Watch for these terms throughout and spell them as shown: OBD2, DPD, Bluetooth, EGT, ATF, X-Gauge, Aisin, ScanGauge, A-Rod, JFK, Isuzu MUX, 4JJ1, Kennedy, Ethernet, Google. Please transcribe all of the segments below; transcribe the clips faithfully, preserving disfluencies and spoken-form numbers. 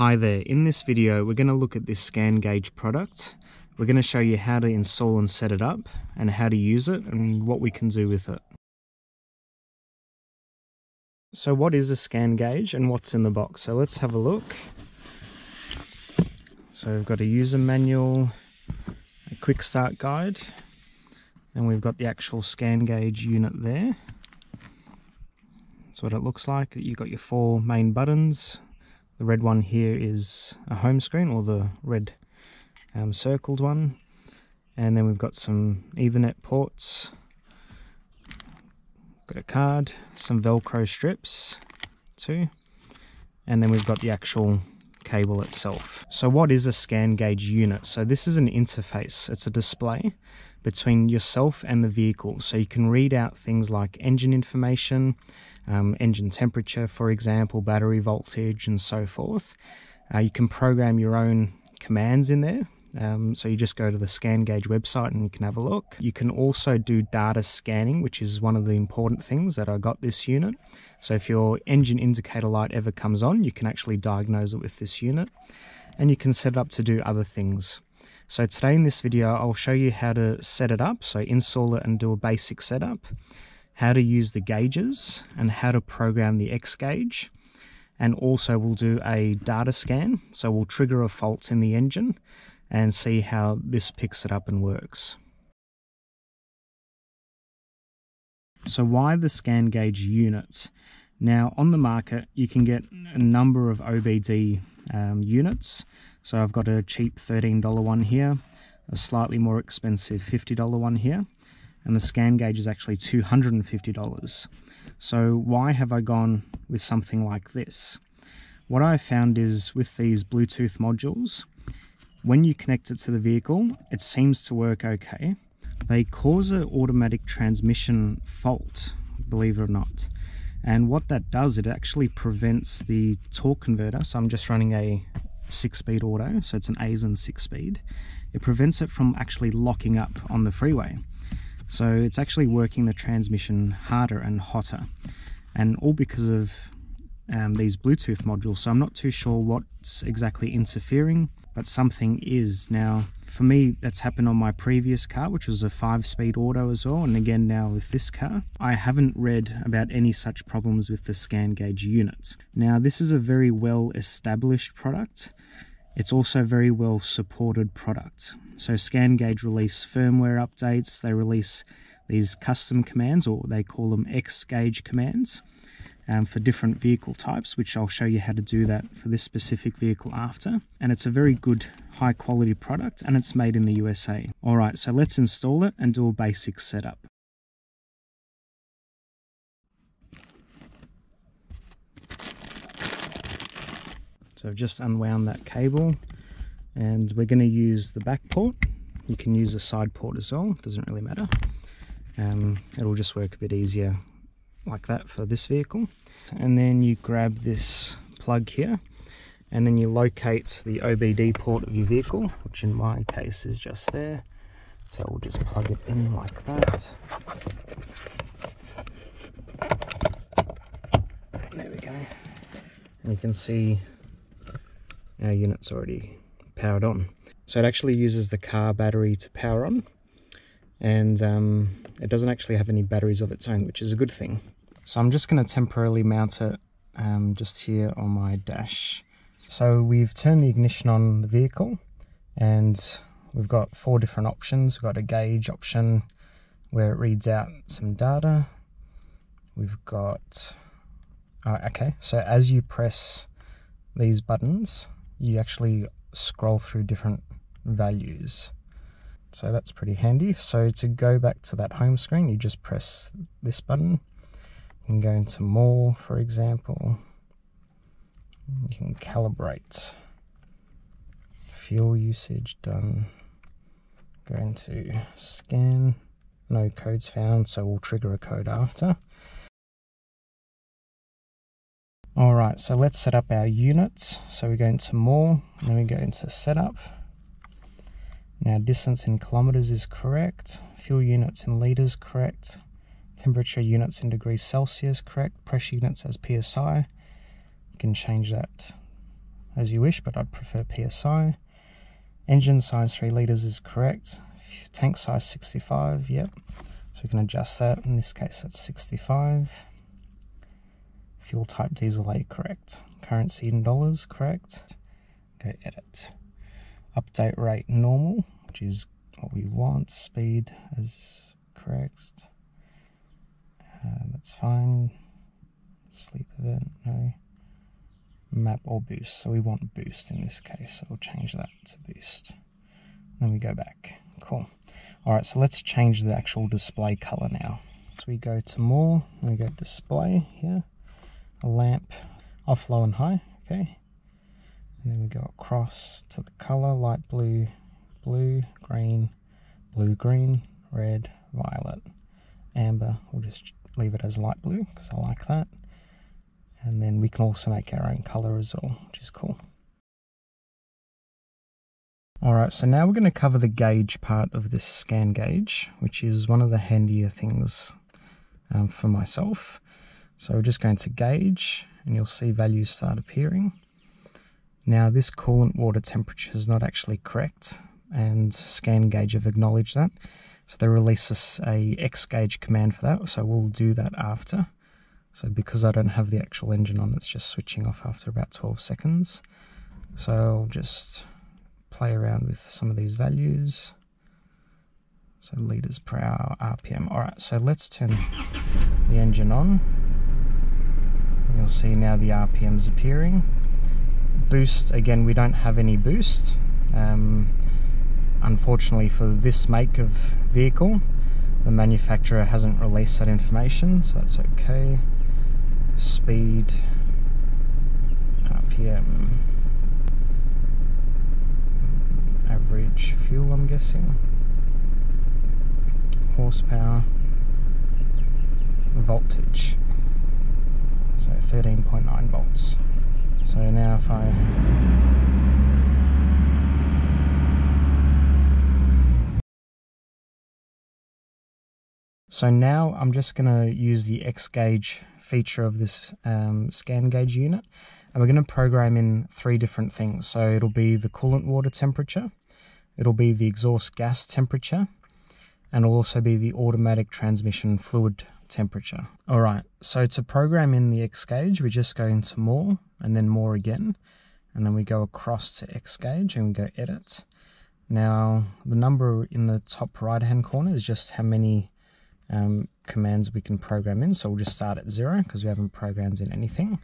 Hi there, in this video we're going to look at this scan gauge product. We're going to show you how to install and set it up and how to use it and what we can do with it. So what is a scan gauge and what's in the box? So let's have a look. So we've got a user manual, a quick start guide, and we've got the actual scan gauge unit there. That's what it looks like. You've got your four main buttons. The red one here is a home screen, or the red um, circled one. And then we've got some Ethernet ports, got a card, some Velcro strips too, and then we've got the actual cable itself. So what is a scan gauge unit? So this is an interface, it's a display between yourself and the vehicle. So you can read out things like engine information, Um, engine temperature, for example, battery voltage, and so forth. Uh, you can program your own commands in there. Um, so you just go to the scan gauge website and you can have a look. You can also do data scanning, which is one of the important things that I got this unit. So if your engine indicator light ever comes on, you can actually diagnose it with this unit. And you can set it up to do other things. So today in this video, I'll show you how to set it up. So install it and do a basic setup, how to use the gauges and how to program the X-Gauge, and also we'll do a data scan, so we'll trigger a fault in the engine and see how this picks it up and works. So why the scan gauge unit? Now on the market you can get a number of O B D um, units, so I've got a cheap thirteen dollar one here, a slightly more expensive fifty dollar one here, and the scan gauge is actually two hundred and fifty dollars. So why have I gone with something like this? What I found is with these Bluetooth modules, when you connect it to the vehicle, it seems to work okay. They cause an automatic transmission fault, believe it or not. And what that does, it actually prevents the torque converter. So I'm just running a six-speed auto, so it's an Aisin six-speed. It prevents it from actually locking up on the freeway. So it's actually working the transmission harder and hotter, and all because of um, these Bluetooth modules. So I'm not too sure what's exactly interfering, but something is. Now for me, that's happened on my previous car, which was a five-speed auto as well, and again now with this car. I haven't read about any such problems with the scan gauge unit. Now this is a very well established product. It's also a very well supported product. So scan gauge release firmware updates, they release these custom commands, or they call them X-Gauge commands, um, for different vehicle types, which I'll show you how to do that for this specific vehicle after. And it's a very good high quality product, and it's made in the U S A. All right, so let's install it and do a basic setup. So I've just unwound that cable, and we're going to use the back port. You can use a side port as well, it doesn't really matter. Um, it'll just work a bit easier like that for this vehicle. And then you grab this plug here, and then you locate the O B D port of your vehicle, which in my case is just there. So we'll just plug it in like that. There we go. And you can see our unit's already powered on. So it actually uses the car battery to power on, and um, it doesn't actually have any batteries of its own, which is a good thing. So I'm just going to temporarily mount it um, just here on my dash. So we've turned the ignition on the vehicle, and we've got four different options. We've got a gauge option where it reads out some data. We've got, oh, okay, so as you press these buttons, you actually scroll through different values. So that's pretty handy. So to go back to that home screen, you just press this button. You can go into more, for example. You can calibrate fuel usage, done. Go into scan, no codes found, so we'll trigger a code after. All right, so let's set up our units. So we go into more, and then we go into setup. Now distance in kilometers is correct, fuel units in liters correct, temperature units in degrees Celsius correct, pressure units as P S I. You can change that as you wish, but I'd prefer P S I. Engine size three litres is correct. Tank size sixty-five, yep. So we can adjust that. In this case, that's sixty-five. Fuel type diesel A, correct. Currency in dollars, correct. Go edit. Update rate normal, which is what we want. Speed is correct. Uh, that's fine. Sleep event, no. Map or boost, so we want boost in this case, so we'll change that to boost. Then we go back, cool. All right, so let's change the actual display color now. So we go to more, and we go display here, a lamp, off, low, and high, okay. And then we go across to the color, light blue, blue, green, blue, green, red, violet, amber. We'll just leave it as light blue, because I like that. And then we can also make our own color as well, which is cool. All right, so now we're going to cover the gauge part of this scan gauge, which is one of the handier things um, for myself. So we're just going to gauge, and you'll see values start appearing. Now this coolant water temperature is not actually correct, and scan gauge have acknowledged that. So they release us a X-Gauge command for that, so we'll do that after. So because I don't have the actual engine on, it's just switching off after about twelve seconds. So I'll just play around with some of these values. So liters per hour, R P M. All right, so let's turn the engine on. And you'll see now the R P M's appearing. Boost, again, we don't have any boost. Um, unfortunately for this make of vehicle, the manufacturer hasn't released that information, so that's okay. Speed, R P M, average fuel, I'm guessing, horsepower, voltage, so thirteen point nine volts. So now if I So now I'm just going to use the X-Gauge feature of this um, scan gauge unit, and we're going to program in three different things. So it'll be the coolant water temperature, it'll be the exhaust gas temperature, and it'll also be the automatic transmission fluid temperature. All right, so to program in the X-Gauge, we just go into more, and then more again, and then we go across to X-Gauge, and we go edit. Now, the number in the top right-hand corner is just how many Um, commands we can program in, so we'll just start at zero because we haven't programmed in anything,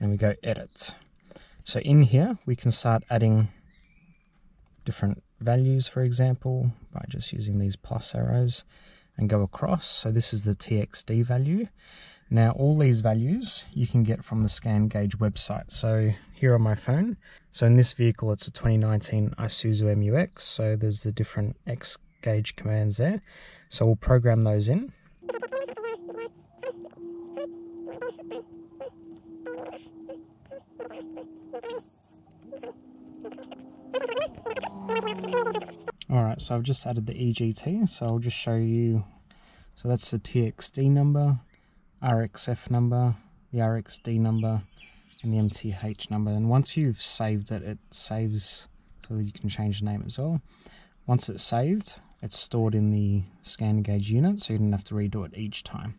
and we go edit. So in here we can start adding different values, for example, by just using these plus arrows, and go across. So this is the T X D value. Now all these values you can get from the scan gauge website. So here on my phone, so in this vehicle it's a twenty nineteen Isuzu M U X, so there's the different X gauge commands there, so we'll program those in. All right, so I've just added the E G T, so I'll just show you. So that's the T X D number, R X F number, the R X D number, and the M T H number. And once you've saved it, it saves so that you can change the name as well. Once it's saved, it's stored in the scan gauge unit, so you don't have to redo it each time.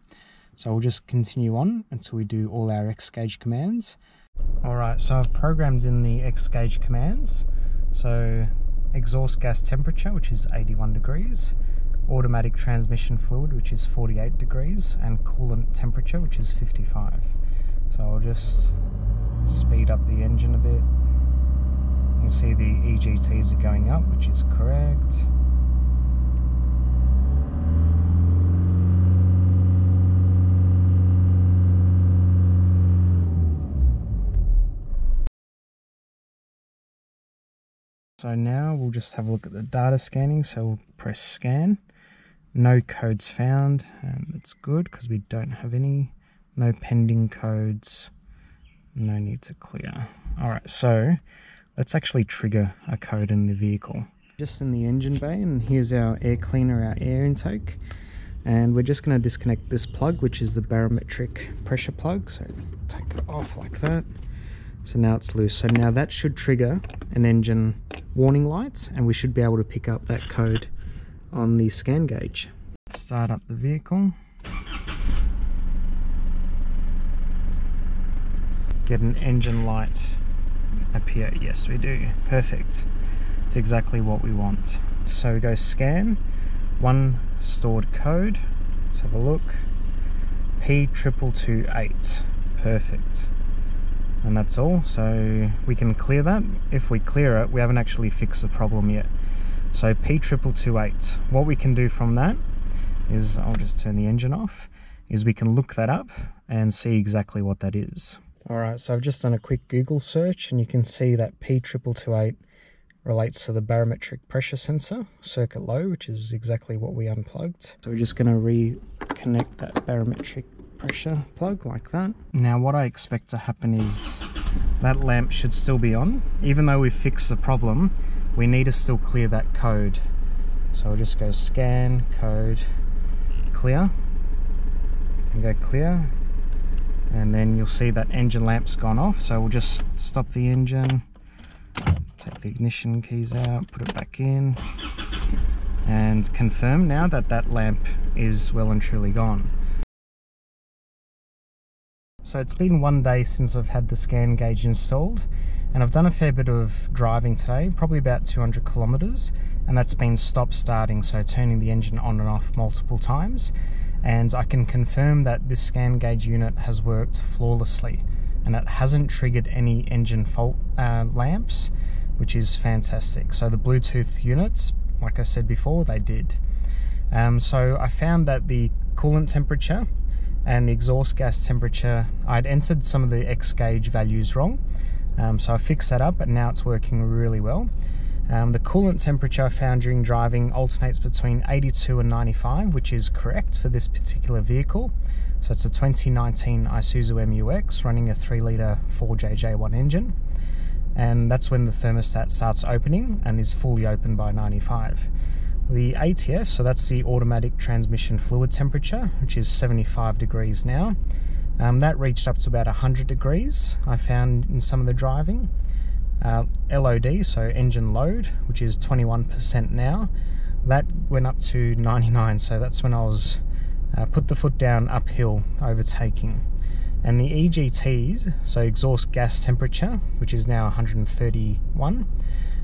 So we'll just continue on until we do all our X-Gauge commands. Alright, so I've programmed in the X-Gauge commands. So exhaust gas temperature, which is eighty-one degrees, automatic transmission fluid, which is forty-eight degrees, and coolant temperature, which is fifty-five. So I'll just speed up the engine a bit. You can see the E G Ts are going up, which is correct. So now we'll just have a look at the data scanning, so we'll press scan. No codes found, and that's good because we don't have any. No pending codes, no need to clear. Alright, so let's actually trigger a code in the vehicle. Just in the engine bay, and here's our air cleaner, our air intake. And we're just gonna disconnect this plug, which is the barometric pressure plug. So take it off like that. So now it's loose. So now that should trigger an engine warning lights, and we should be able to pick up that code on the scan gauge. Start up the vehicle. Get an engine light appear. Yes, we do. Perfect. It's exactly what we want. So we go scan. One stored code. Let's have a look. P two two two eight. Perfect. And that's all, so we can clear that. If we clear it, we haven't actually fixed the problem yet. So P two two two eight, what we can do from that is, I'll just turn the engine off, is we can look that up and see exactly what that is. Alright, so I've just done a quick Google search, and you can see that P two two two eight relates to the barometric pressure sensor, circuit low, which is exactly what we unplugged. So we're just going to reconnect that barometric pressure plug like that. Now what I expect to happen is that lamp should still be on. Even though we fixed the problem, we need to still clear that code. So I'll just go scan, code, clear, and go clear, and then you'll see that engine lamp's gone off. So we'll just stop the engine, take the ignition keys out, put it back in, and confirm now that that lamp is well and truly gone. So it's been one day since I've had the scan gauge installed, and I've done a fair bit of driving today, probably about two hundred kilometers, and that's been stop starting, so turning the engine on and off multiple times, and I can confirm that this scan gauge unit has worked flawlessly, and it hasn't triggered any engine fault uh, lamps, which is fantastic. So the Bluetooth units, like I said before, they did. Um, so I found that the coolant temperature and the exhaust gas temperature, I'd entered some of the X-Gauge values wrong, um, so I fixed that up, and now it's working really well. Um, the coolant temperature I found during driving alternates between eighty-two and ninety-five, which is correct for this particular vehicle. So it's a twenty nineteen Isuzu M U X running a three litre four J J one engine, and that's when the thermostat starts opening and is fully open by ninety-five. The A T F, so that's the automatic transmission fluid temperature, which is seventy-five degrees now. Um, that reached up to about one hundred degrees, I found in some of the driving. Uh, L O D, so engine load, which is twenty-one percent now, that went up to ninety-nine, so that's when I was uh, put the foot down uphill overtaking. And the E G Ts, so exhaust gas temperature, which is now one hundred thirty-one,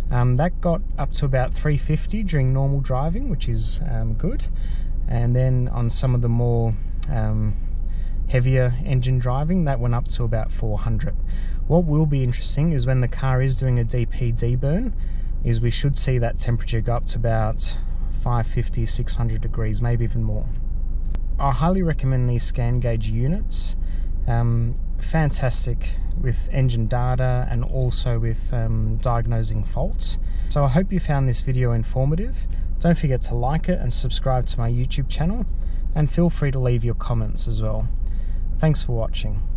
Um, that got up to about three fifty during normal driving, which is um, good. And then on some of the more um, heavier engine driving, that went up to about four hundred. What will be interesting is when the car is doing a D P D burn, is we should see that temperature go up to about five fifty, six hundred degrees, maybe even more. I highly recommend these scan gauge units. Um, fantastic with engine data and also with um, diagnosing faults. So I hope you found this video informative. Don't forget to like it and subscribe to my YouTube channel, and feel free to leave your comments as well. Thanks for watching.